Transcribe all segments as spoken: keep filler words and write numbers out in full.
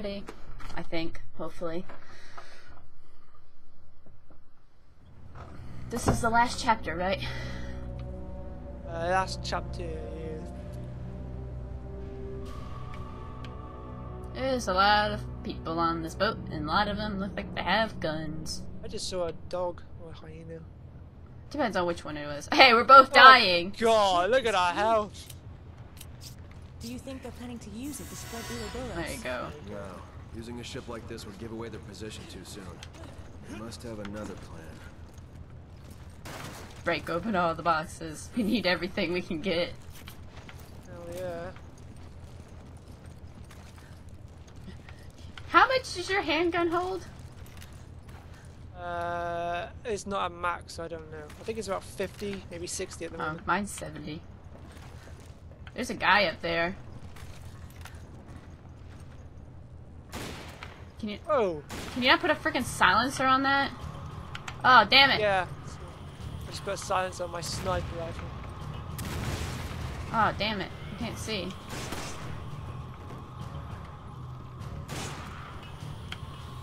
already. I think, hopefully. This is the last chapter, right? Uh, last chapter, yeah. There's a lot of people on this boat, and a lot of them look like they have guns. I just saw a dog or a hyena. Depends on which one it was. Hey, we're both dying! Oh, God, look at our health! Do you think they're planning to use it to spread the There you go. No. Using a ship like this would give away their position too soon. They must have another plan. Break open all the boxes. We need everything we can get. Hell yeah. How much does your handgun hold? Uh, it's not a max, I don't know. I think it's about fifty, maybe sixty at the moment. Um, mine's seventy. There's a guy up there. Can you, oh. Can you not put a freaking silencer on that? Oh, damn it. Yeah. I just put a silencer on my sniper rifle. Oh, damn it. I can't see.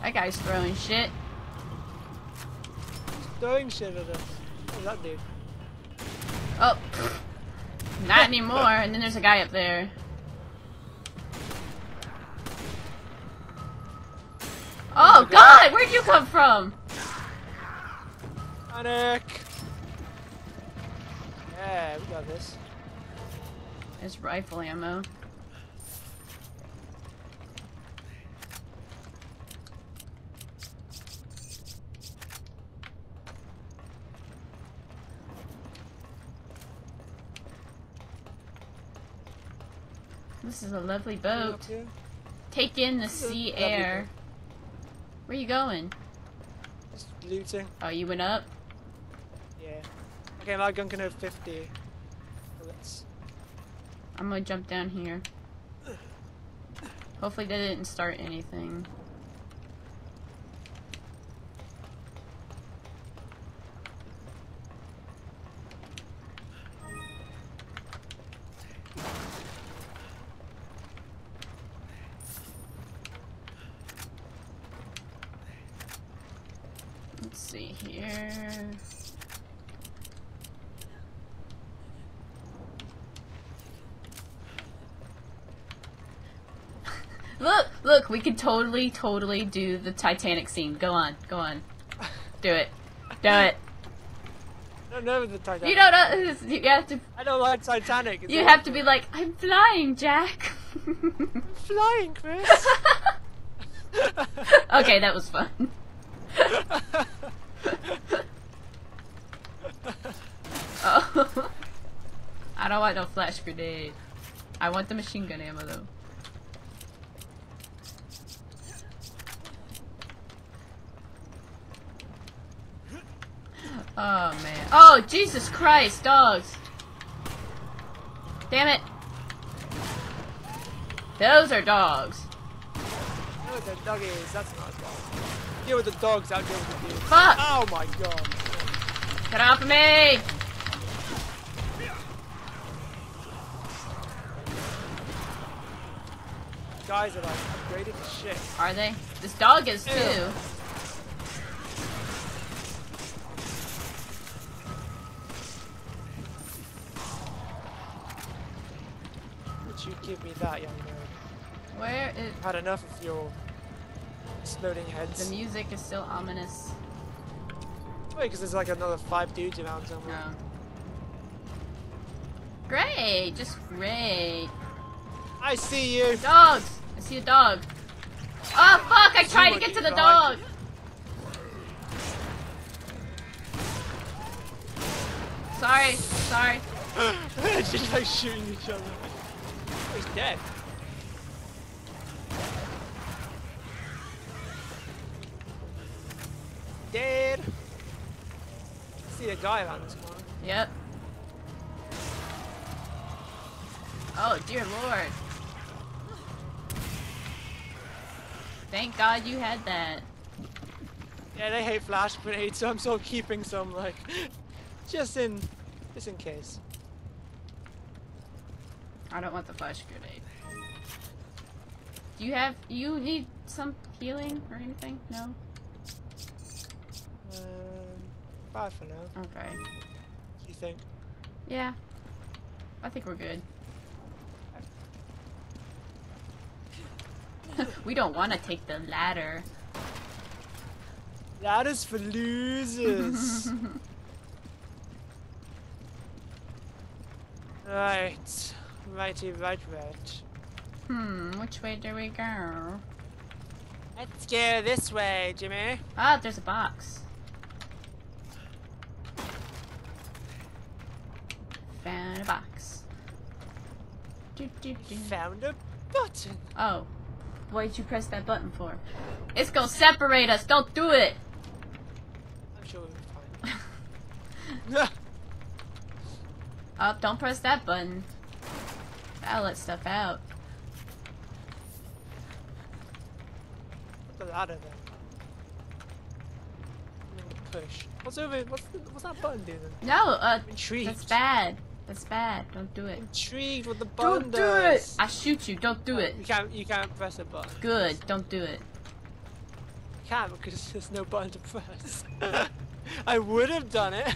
That guy's throwing shit. He's throwing shit at us. What is that dude? Oh. Not anymore. And then there's a guy up there. Oh God! Where'd you come from? Panic! Yeah, we got this. There's rifle ammo. This is a lovely boat. Take in the sea air. Where you going? Just looting. Oh, you went up? Yeah. Okay, my gun can have fifty. Let's... I'm gonna jump down here. Hopefully they didn't start anything. Look, look, we could totally, totally do the Titanic scene. Go on, go on. Do it. Do it. I don't know the Titanic. You don't know, you have to... I don't like Titanic. You have to be like, I'm flying, Jack. I'm flying, Chris. Okay, that was fun. Oh. I don't want no flash grenade. I want the machine gun ammo, though. Oh man. Oh Jesus Christ, dogs. Damn it. Those are dogs. You know what the dog is, that's not a dog. Deal with the dogs, I'll deal with the dudes. Fuck! Oh my God. Get off of me! These guys are like upgraded to shit. Are they? This dog is too. Ew. Give me that, young man. Where is... I've had enough of your exploding heads. The music is still ominous. Wait, because there's like another five dudes around somewhere. No. Great! Just great! I see you! Dogs! I see a dog. Oh fuck! I tried to get to the dog! Sorry, sorry. It's just like shooting each other. He's dead. Dead. I see a guy around this corner. Yep. Oh dear Lord. Thank God you had that. Yeah, they hate flash grenades, so I'm still keeping some, like, just in, just in case. I don't want the flash grenade. Do you have, you need some healing or anything? No? Uh, bye for now. Okay. You think? Yeah. I think we're good. We don't want to take the ladder. Ladder's for losers. Right. Righty, right, right. Hmm, which way do we go? Let's go this way, Jimmy. Ah, there's a box. Found a box. Do, do, do. Found a button. Oh. What did you press that button for? It's gonna separate us! Don't do it! I'm sure we'll be fine. Oh, don't press that button. That'll let stuff out. That's a lot of them. Push. What's over? What's, the, what's that button doing? No, uh, intrigued. That's bad. That's bad. Don't do it. Intrigued with the button. Don't do it. I shoot you. Don't do it. You can't. You can't press a button. Good. Don't do it. You can't because there's no button to press. I would have done it.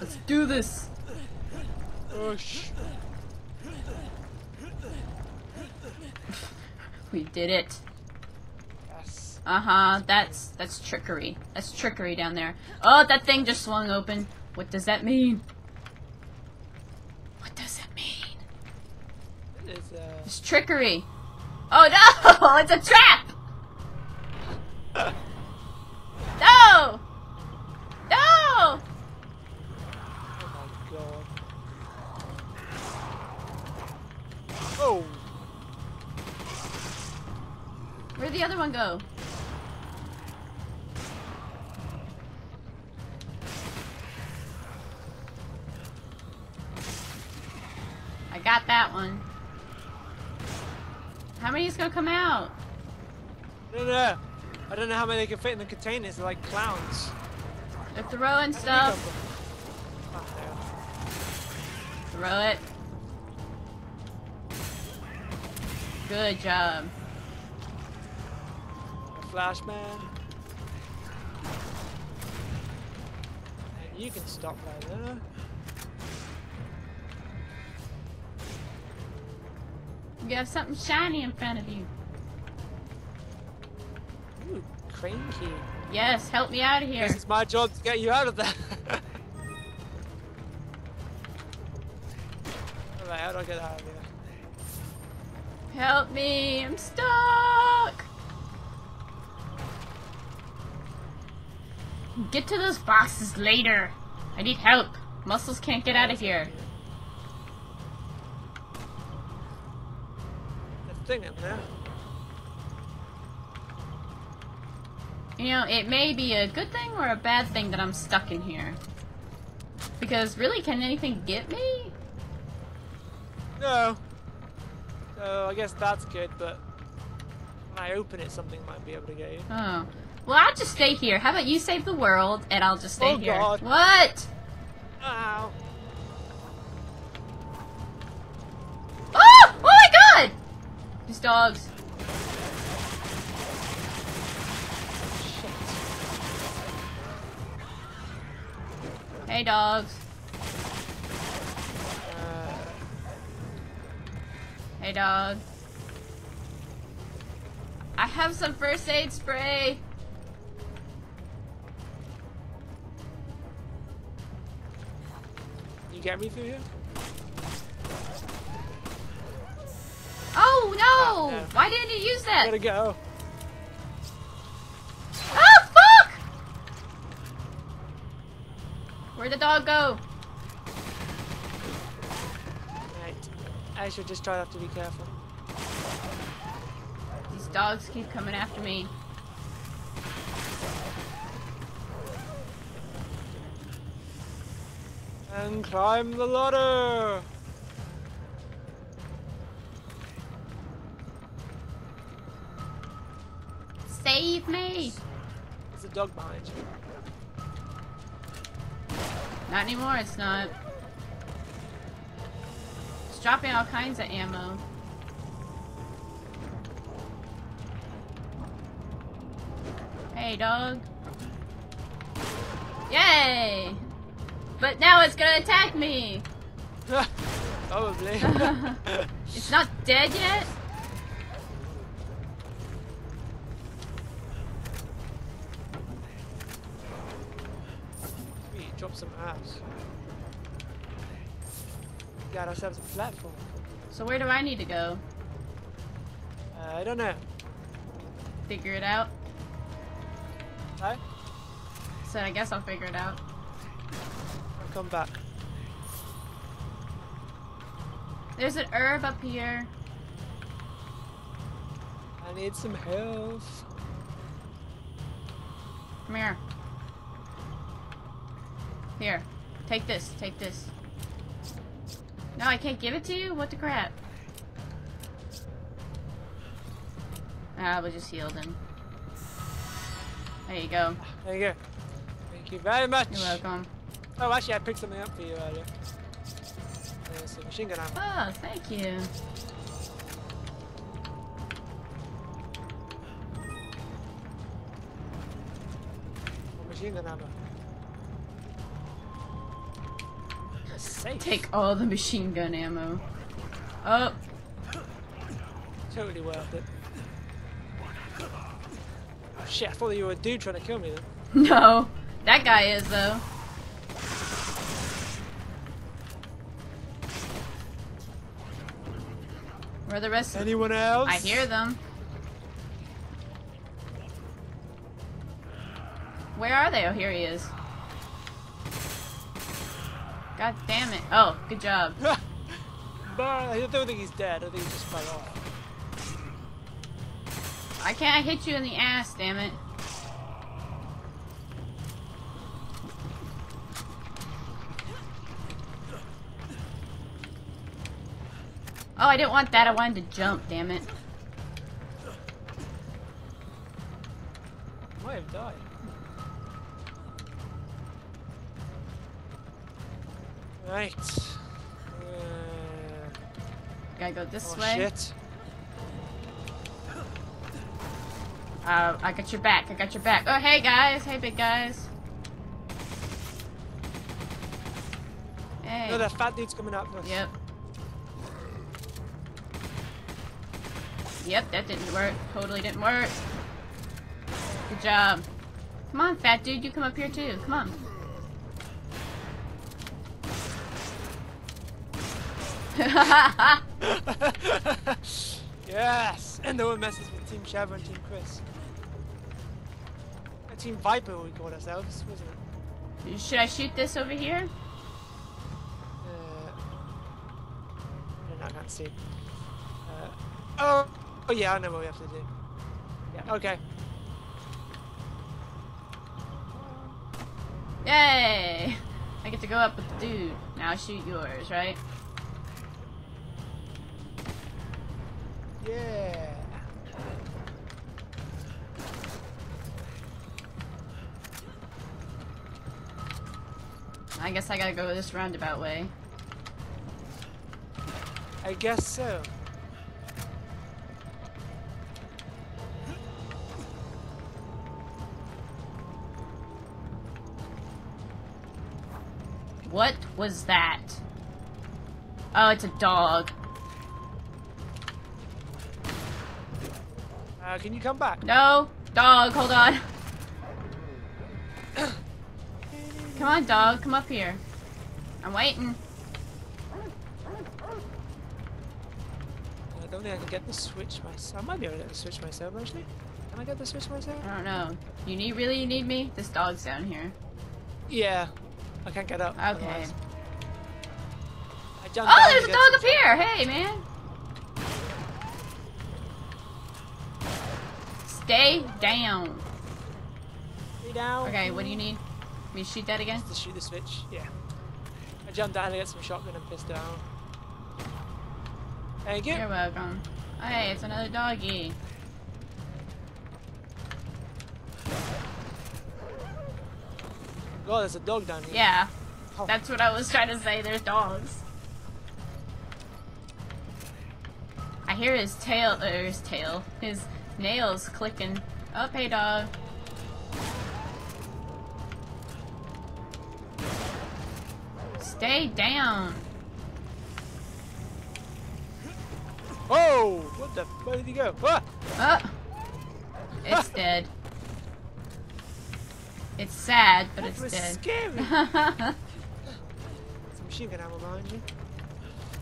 Let's do this. Oh sh. We did it. Yes. Uh huh. That's that's trickery. That's trickery down there. Oh, that thing just swung open. What does that mean? What does that mean? It's, uh... it's trickery. Oh no! It's a trap! No! No! Oh my god. Oh! Where'd the other one go? Got that one. How many is gonna come out? I don't know. I don't know how many they can fit in the containers. They're like clowns. They're throwing stuff. Oh, throw it. Good job. Flash man. You can stop right there. You have something shiny in front of you. Ooh, crane key. Yes, help me out of here. This is my job to get you out of there. Alright, how do I get out of here? Help me, I'm stuck. Get to those boxes later. I need help. Muscles can't get out of here. Thing in there. You know, it may be a good thing or a bad thing that I'm stuck in here. Because really, can anything get me? No. So I guess that's good, but when I open it, something might be able to get you. Oh. Well, I'll just stay here. How about you save the world and I'll just stay oh, here. God. What? Ow. These dogs. Shit. Hey dogs. Uh, hey dog. I have some first aid spray. You get me through here? Oh no! Oh, no. Why didn't you use that? I gotta go. Oh fuck! Where'd the dog go? Right. I should just try not to be careful. These dogs keep coming after me. And climb the ladder! Save me! There's a dog behind you. Not anymore, it's not. It's dropping all kinds of ammo. way, dog. Yay! But now it's gonna attack me! Probably. It's not dead yet? We dropped some apps. We got ourselves a platform. So where do I need to go? Uh, I don't know. Figure it out? Huh? So I guess I'll figure it out. I'll come back. There's an herb up here. I need some health. Come here. Here. Take this. Take this. No, I can't give it to you? What the crap? Ah, we just healed him. There you go. There you go. Thank you very much. You're welcome. Oh, actually, I picked something up for you earlier. There's a machine gun ammo. Oh, thank you. Machine gun ammo. Safe. Take all the machine gun ammo. Oh. Totally worth it. Shit, I thought you were a dude trying to kill me then. No, that guy is though. Where are the rest of them? Anyone else? I hear them. Where are they? Oh, here he is. God damn it. Oh, good job. I don't think he's dead. I think he just fell off. I can't hit you in the ass, damn it. Oh, I didn't want that. I wanted to jump, damn it. I might have died. Right. Uh, Gotta go this oh, way. Shit. Uh, I got your back, I got your back. Oh, hey guys, hey big guys. Hey. No, that fat dude's coming up. First. Yep. Yep, that didn't work. Totally didn't work. Good job. Come on, fat dude, you come up here too. Come on. Yes! And no one messes with Team Shav and Team Chris. A Team Viper we called ourselves, wasn't it? Should I shoot this over here? Uh, I can't see. Uh, oh, oh yeah, I know what we have to do. Yeah, okay. Yay! I get to go up with the dude. Now shoot yours, right? Yeah. I guess I gotta go this roundabout way. I guess so. What was that? Oh, it's a dog. Uh, can you come back? No, dog, hold on. Come on, dog, come up here. I'm waiting. I don't think I can get the switch myself. I might be able to get the switch myself, actually. Can I get the switch myself? I don't know. You need really you need me? This dog's down here. Yeah, I can't get up. Okay. Otherwise. I jumped oh, there's a dog up here! Hey, man. Stay down. Stay down. Okay, what do you need? Me shoot that again? Just to shoot the switch. Yeah. I jumped down to get some shotgun and pissed down. Thank you. You're welcome. Hey, it's another doggy. Oh, there's a dog down here. Yeah. Oh. That's what I was trying to say. There's dogs. I hear his tail. Or his tail. His. Nails clicking. Oh, hey dog. Stay down. Oh! What the? Where did he go? Ah! Ah. It's ah. dead. It's sad, but that it's was dead. Scary. Some machine gun ammo behind you.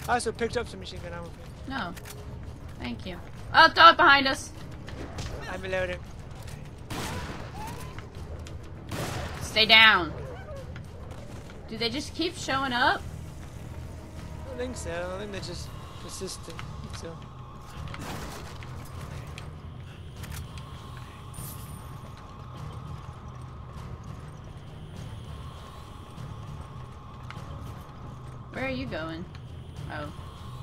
I also picked up some machine gun ammo. No, thank you. Oh, throw it behind us. I'm reloading. Stay down. Do they just keep showing up? I don't think so. I think they're just persistent. So. Where are you going? Oh.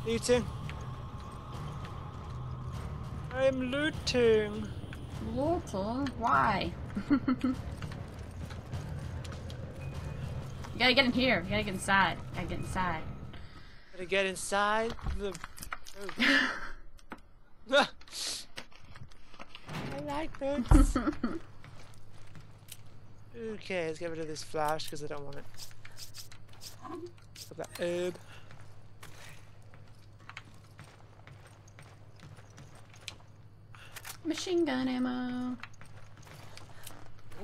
Looting. I'm looting. Looting? Why? You gotta get in here. You gotta get inside. You gotta get inside. Gotta get inside the. Oh. I like this. Okay, let's get rid of this flash because I don't want it. Put that herb. Machine gun ammo.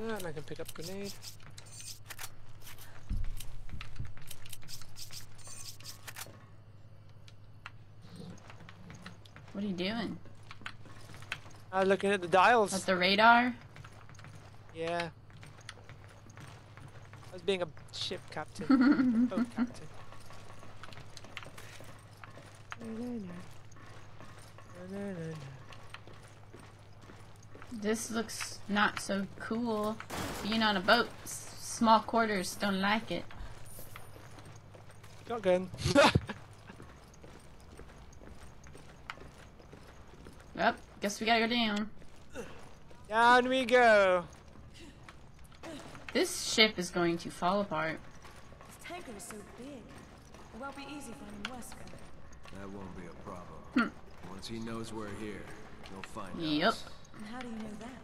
Oh, and I can pick up grenade. What are you doing? I'm uh, looking at the dials. At the radar? Yeah. I was being a ship captain. Boat captain. This looks not so cool. Being on a boat, s small quarters, don't like it. Not good. Well, guess we gotta go down. Down we go. This ship is going to fall apart. This tanker is so big. It won't be easy finding Wesker. That won't be a problem. Hmm. Once he knows we're here, he'll find yep. us. Yep. And how do you know that?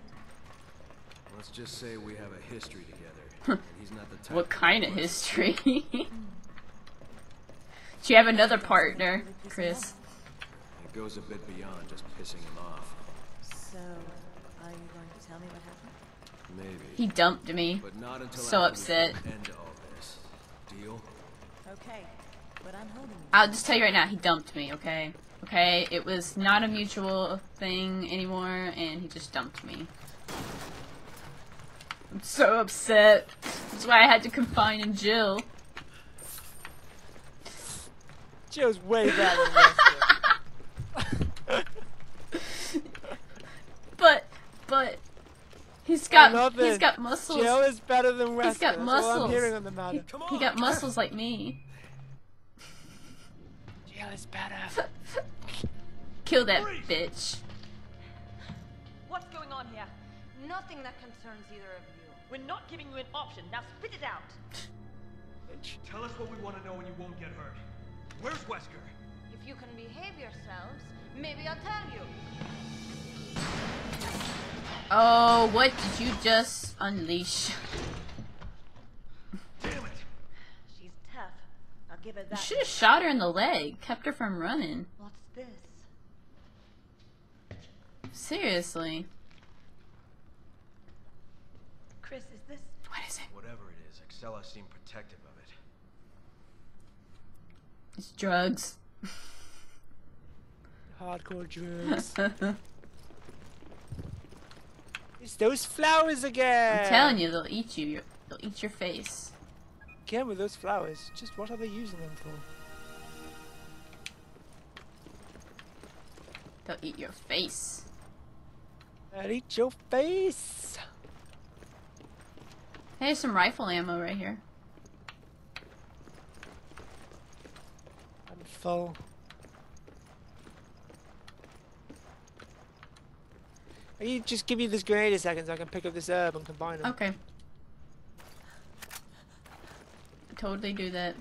Let's just say we have a history together. He's not the type. What kind of history? Do you have another partner, Chris? Goes a bit beyond just pissing him off. So, are you going to tell me what happened? Maybe. He dumped me. But not until so upset. End all this. Deal? Okay, but I'm holding you. I'll just tell you right now, he dumped me, okay? Okay, it was not a mutual thing anymore, and he just dumped me. I'm so upset. That's why I had to confine in Jill. Jill's way better than this. But, but, he's got, he's it. got muscles. Jill is better than Wesker. He's got muscles. That's all I'm hearing on the matter. He, he got muscles like me. Jill is better. Kill that bitch. What's going on here? Nothing that concerns either of you. We're not giving you an option. Now spit it out. Bitch. Tell us what we want to know and you won't get hurt. Where's Wesker? If you can behave yourselves, maybe I'll tell you. Oh, what did you just unleash? Damn it. She's tough. I'll give her that. You should have shot her in the leg, kept her from running. What's this? Seriously. Chris, is this? What is it? Whatever it is, Excella seemed protective of it. It's drugs. Hardcore drugs. It's those flowers again! I'm telling you, they'll eat you. They'll eat your face. Again with those flowers. Just what are they using them for? They'll eat your face. They'll eat your face! Hey, there's some rifle ammo right here. I'm full. You just give me this grenade a second so I can pick up this herb and combine them. Okay. I totally do that.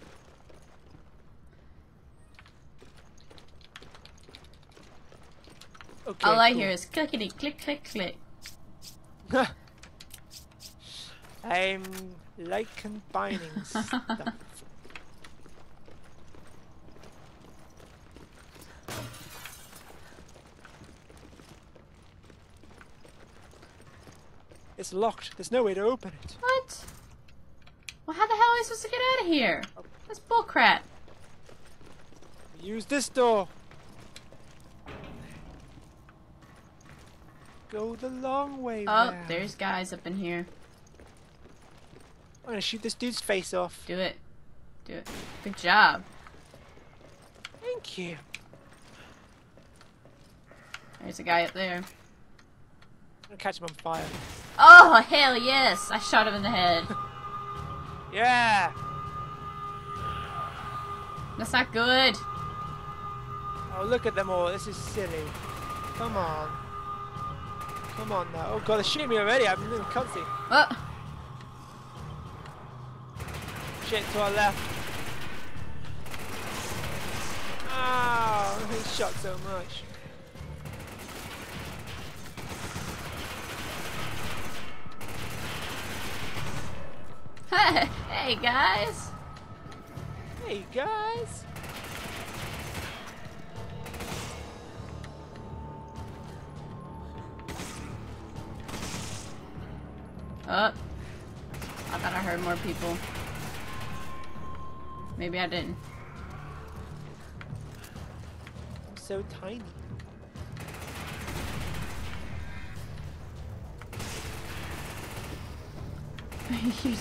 Okay, all I cool. hear is clickety click click click. I'm like combining stuff. It's locked. There's no way to open it. What? Well, how the hell am I supposed to get out of here? That's bullcrap. Use this door. Go the long way. Oh, now. There's guys up in here. I'm gonna shoot this dude's face off. Do it. Do it. Good job. Thank you. There's a guy up there. I'm gonna catch him on fire. Oh, hell yes! I shot him in the head. Yeah! That's not good. Oh, look at them all. This is silly. Come on. Come on now. Oh god, they're shooting me already. I'm a little cunty. What? Oh. Shit, to our left. Oh, he's shot so much. Hey guys! Hey guys! Oh. I thought I heard more people. Maybe I didn't. I'm so tiny.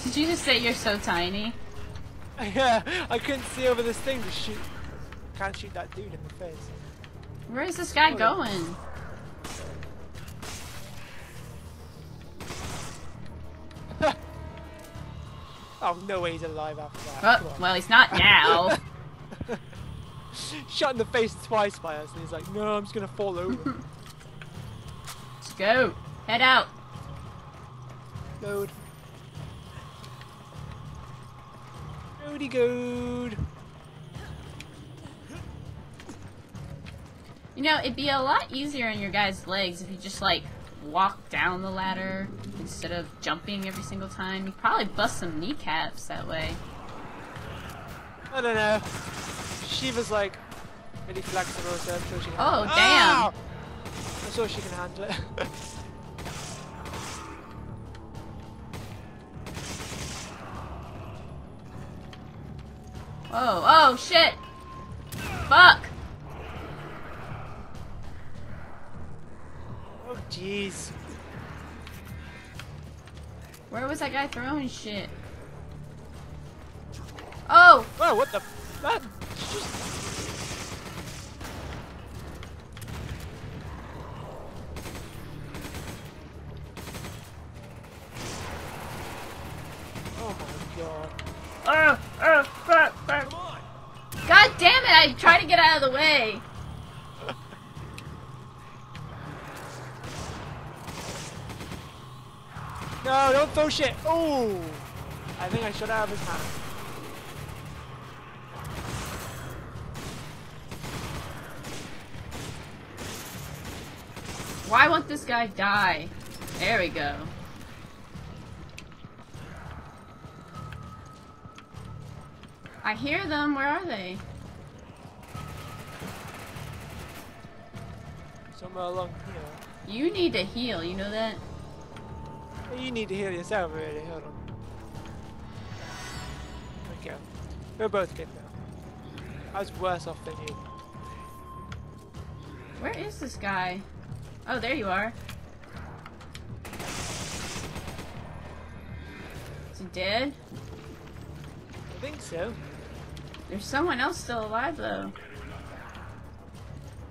Did you just say you're so tiny? Yeah, I couldn't see over this thing to shoot. Can't shoot that dude in the face. Where is this guy oh, going? Oh, no way he's alive after that. Oh, well, he's not now. Shot in the face twice by us, and he's like, no, I'm just gonna fall over. Let's go. Head out. Load. Loady goad. You know, it'd be a lot easier on your guys' legs if you just, like, walk down the ladder instead of jumping every single time. You probably bust some kneecaps that way. I don't know. She was like really flexible, so I'm sure she can handle it. Oh, damn! I'm sure she can handle it. Oh, oh shit! Fuck! Oh jeez. Where was that guy throwing shit? Oh! Oh, what the fuck? Oh my god. Uh, uh, fuck, fuck. Come on. God damn it, I tried to get out of the way. No, don't throw shit! Oh! I think I shot out of his hand. Why won't this guy die? There we go. I hear them, where are they? Somewhere along here. You need to heal, you know that? You need to heal yourself already, hold on. There we go. We're both good now. I was worse off than you. Where is this guy? Oh, there you are. Is he dead? I think so. There's someone else still alive, though.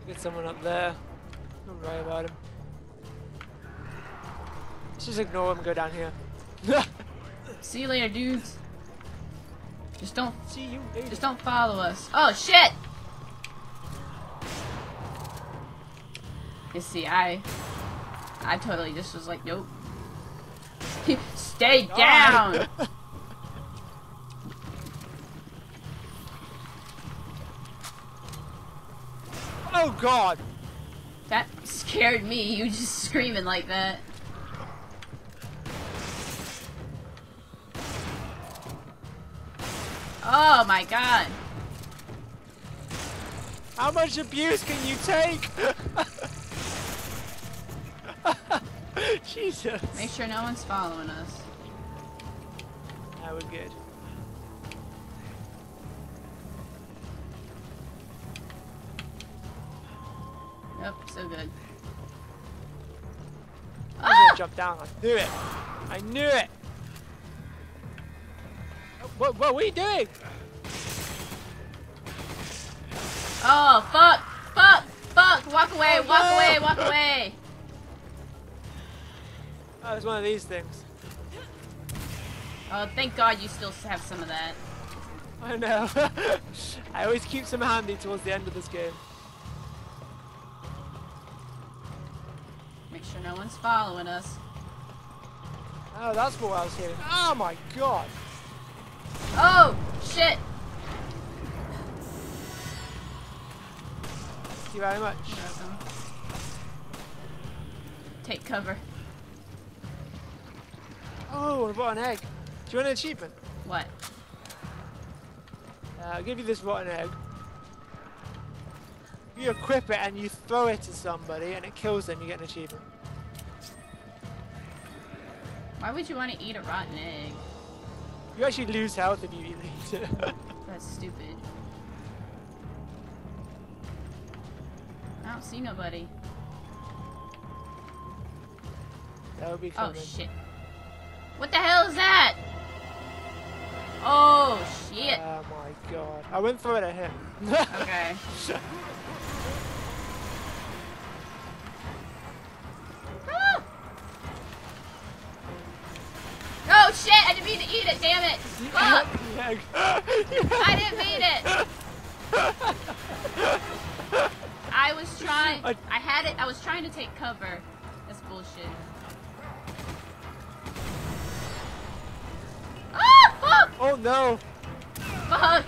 Get someone up there. Don't worry about him. Just ignore him and go down here. See you later, dudes. Just don't see you later. Just don't follow us. Oh shit! You see, I I totally just was like, nope. Stay down! Oh god! That scared me, you just screaming like that. Oh my god. How much abuse can you take? Jesus. Make sure no one's following us. That was good. Yep, so good. I'm ah! gonna jump down. I knew it. I knew it. What, what, what are you doing? Oh, fuck. Fuck. Fuck. Walk away. Oh, walk no. away. Walk away. Oh, it's one of these things. Oh, thank God you still have some of that. I know. I always keep some handy towards the end of this game. Make sure no one's following us. Oh, that's what I was hearing. Oh, my God. Oh, shit. Thank you very much. Awesome. Take cover. Oh, I bought an egg. Do you want an achievement? What? Uh, I'll give you this rotten egg. If you equip it and you throw it at somebody and it kills them, you get an achievement. Why would you want to eat a rotten egg? You actually lose health if you eat it. That's stupid. I don't see nobody. That would be common. Oh, shit. What the hell is that? Oh, shit. Oh, my God. I went through it at him. Okay. Ah! Oh, shit. I didn't mean to eat it. Damn it. Fuck. I didn't mean it. I was trying. I had it. I was trying to take cover. That's bullshit. Oh no! Fuck!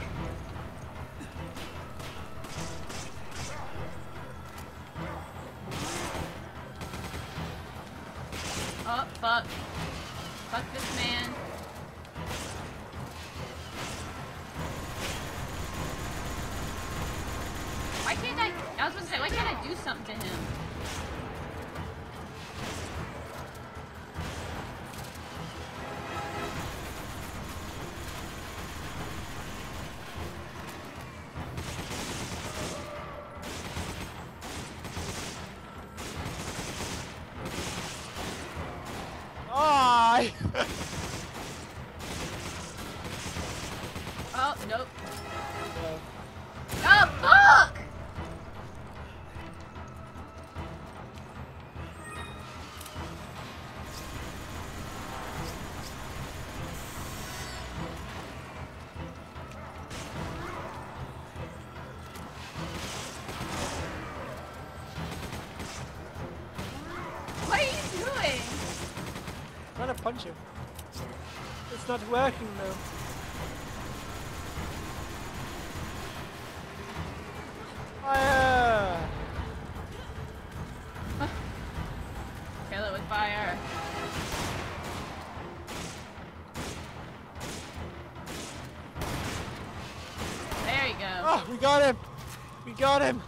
Oh fuck! Fuck this man! Why can't I? I was gonna say, why can't I do something to him? Oh, nope. No. Oh, fuck! What are you doing? I'm trying to punch him. It's not working though. Fire! Kill it with fire. There you go. Oh, we got him! We got him!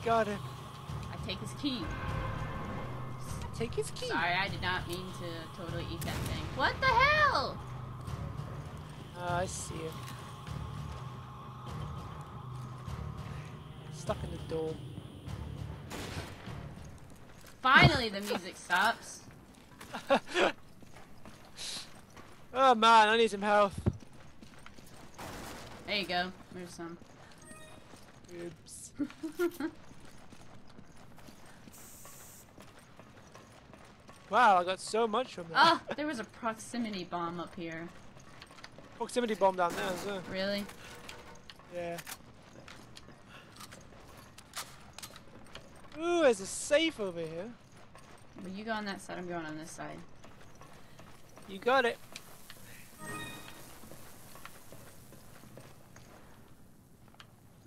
We got him. I take his key. Take his key. Sorry, I did not mean to totally eat that thing. What the hell? Oh, I see it. Stuck in the door. Finally, the music stops. Oh man, I need some health. There you go. There's some. Oops. Wow, I got so much from that. Ah, oh, there was a proximity bomb up here. Proximity bomb down there as well. Really? Yeah. Ooh, there's a safe over here. Well, you go on that side, I'm going on this side. You got it. I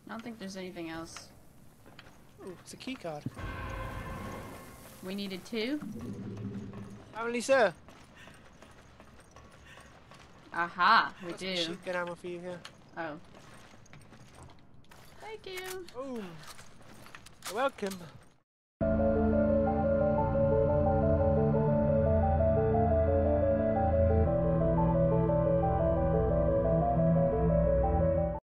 don't think there's anything else. Ooh, it's a key card. We needed two? Only, sir. Aha, we do. Shoot, get ammo for you here. Oh. Thank you. Ooh. Welcome.